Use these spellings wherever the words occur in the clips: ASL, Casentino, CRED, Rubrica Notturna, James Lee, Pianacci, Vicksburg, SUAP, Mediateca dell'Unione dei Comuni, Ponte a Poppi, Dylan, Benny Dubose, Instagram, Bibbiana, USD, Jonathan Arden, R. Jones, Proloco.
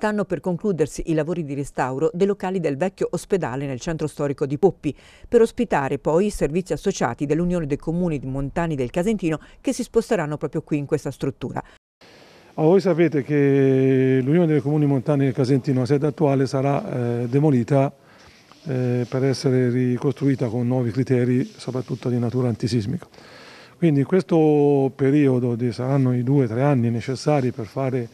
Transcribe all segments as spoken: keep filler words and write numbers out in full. stanno per concludersi i lavori di restauro dei locali del vecchio ospedale nel centro storico di Poppi, per ospitare poi i servizi associati dell'Unione dei Comuni montani del Casentino, che si sposteranno proprio qui in questa struttura. Oh, voi sapete che l'Unione dei Comuni montani del Casentino, la sede attuale, sarà eh, demolita eh, per essere ricostruita con nuovi criteri, soprattutto di natura antisismica. Quindi in questo periodo di, saranno i due o tre anni necessari per, fare,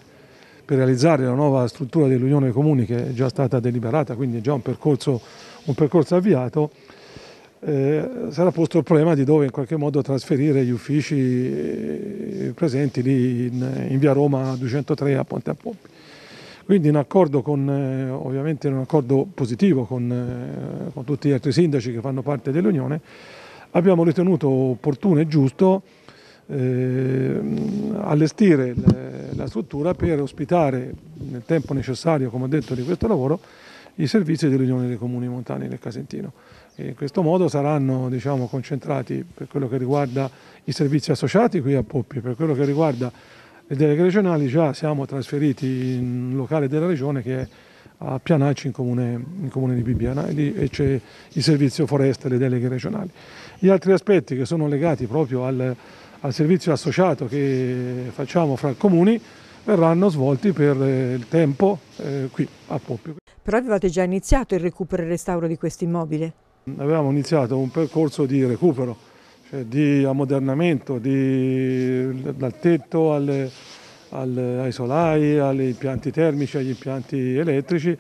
per realizzare la nuova struttura dell'Unione dei Comuni, che è già stata deliberata, quindi è già un percorso, un percorso avviato, eh, sarà posto il problema di dove in qualche modo trasferire gli uffici presenti lì in, in via Roma duecentotré a Ponte a Poppi. Quindi in accordo con, eh, ovviamente in un accordo positivo con, eh, con tutti gli altri sindaci che fanno parte dell'Unione, abbiamo ritenuto opportuno e giusto eh, allestire le, la struttura per ospitare nel tempo necessario, come ho detto, di questo lavoro, i servizi dell'Unione dei Comuni montani del Casentino. E in questo modo saranno, diciamo, concentrati per quello che riguarda i servizi associati qui a Poppi, per quello che riguarda le deleghe regionali già siamo trasferiti in un locale della regione che è a Pianacci in comune, in comune di Bibbiana, e lì c'è il servizio foresta e le deleghe regionali. Gli altri aspetti che sono legati proprio al, al servizio associato che facciamo fra comuni verranno svolti per il tempo eh, qui a Poppi. Però avevate già iniziato il recupero e il restauro di questo immobile? Avevamo iniziato un percorso di recupero, cioè di ammodernamento, di, dal tetto alle, Al, ai solai, agli impianti termici, agli impianti elettrici,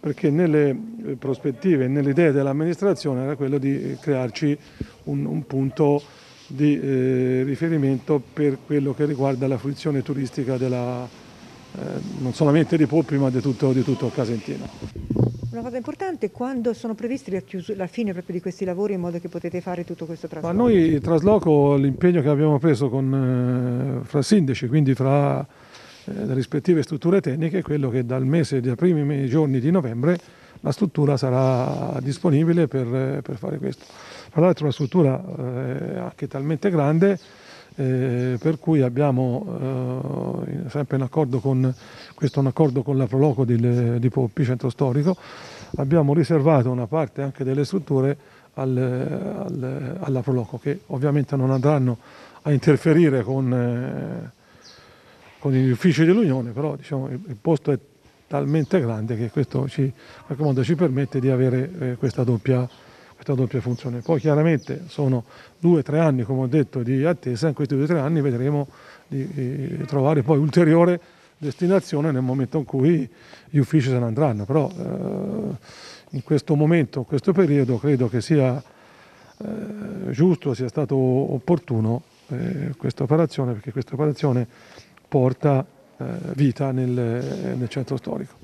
perché nelle prospettive e nelle idee dell'amministrazione era quello di crearci un, un punto di eh, riferimento per quello che riguarda la fruizione turistica della, eh, non solamente di Poppi ma di tutto, di tutto Casentino. Una cosa importante, quando sono previsti la, la fine proprio di questi lavori in modo che potete fare tutto questo trasloco? Ma noi il trasloco, l'impegno che abbiamo preso con, eh, fra sindaci, quindi fra eh, le rispettive strutture tecniche, è quello che dal mese, dai primi giorni di novembre la struttura sarà disponibile per, per fare questo. Tra l'altro una struttura eh, anche talmente grande eh, per cui abbiamo eh, sempre in accordo con, questo è un accordo con la Proloco di, di Poppi, centro storico, abbiamo riservato una parte anche delle strutture al, al, alla Proloco, che ovviamente non andranno a interferire con, eh, con gli uffici dell'Unione, però diciamo, il, il posto è talmente grande che questo ci, in qualche modo ci permette di avere eh, questa doppia, questa doppia funzione. Poi chiaramente sono due o tre anni, come ho detto, di attesa, in questi due o tre anni vedremo di, di trovare poi ulteriore destinazione nel momento in cui gli uffici se ne andranno, però eh, in questo momento, in questo periodo, credo che sia eh, giusto, sia stato opportuno eh, questa operazione, perché questa operazione porta vita nel, nel centro storico.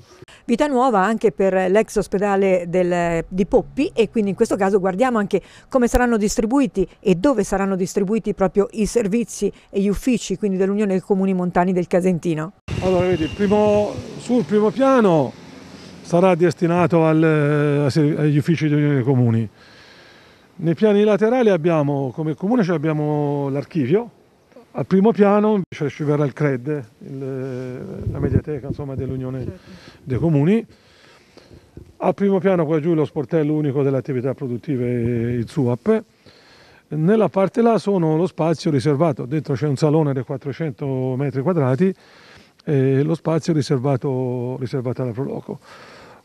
Vita nuova anche per l'ex ospedale del, di Poppi, e quindi in questo caso guardiamo anche come saranno distribuiti e dove saranno distribuiti proprio i servizi e gli uffici, quindi dell'Unione dei Comuni montani del Casentino. Allora vedi, primo, sul primo piano sarà destinato al, agli uffici dell'Unione dei Comuni. Nei piani laterali abbiamo, come comune, abbiamo l'archivio. Al primo piano ci verrà il C R E D, il, la Mediateca dell'Unione dei Comuni. Al primo piano qua giù lo sportello unico delle attività produttive, il SUAP. Nella parte là sono lo spazio riservato, dentro c'è un salone dei quattrocento metri quadrati, e lo spazio riservato, riservato alla Proloco.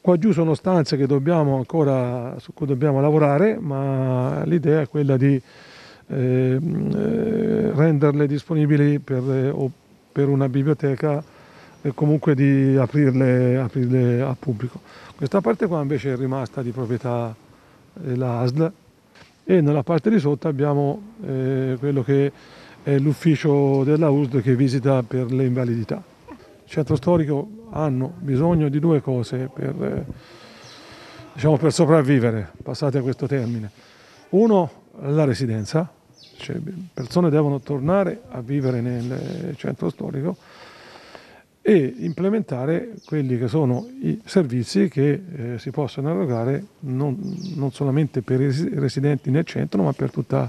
Qua giù sono stanze che dobbiamo ancora, su cui dobbiamo lavorare, ma l'idea è quella di Eh, eh, renderle disponibili per, eh, o per una biblioteca e eh, comunque di aprirle, aprirle al pubblico. Questa parte qua invece è rimasta di proprietà della A S L, e nella parte di sotto abbiamo eh, quello che è l'ufficio della U S D che visita per le invalidità. Il centro storico hanno bisogno di due cose per, eh, diciamo per sopravvivere, passate a questo termine. Uno, la residenza, cioè persone devono tornare a vivere nel centro storico e implementare quelli che sono i servizi che eh, si possono erogare non, non solamente per i residenti nel centro, ma per tutta,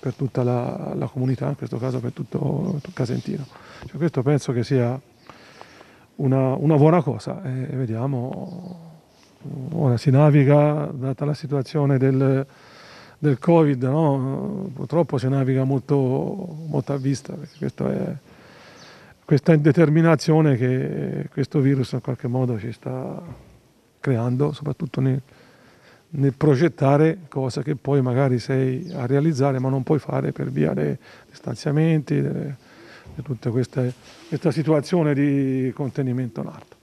per tutta la, la comunità, in questo caso per tutto Casentino. Cioè, questo penso che sia una, una buona cosa, e vediamo. Ora si naviga, data la situazione del, del Covid, no? Purtroppo si naviga molto, molto a vista, perché questo è, questa indeterminazione che questo virus in qualche modo ci sta creando, soprattutto nel, nel progettare cosa che poi magari sei a realizzare ma non puoi fare per via dei distanziamenti, di tutta questa, questa situazione di contenimento in alto.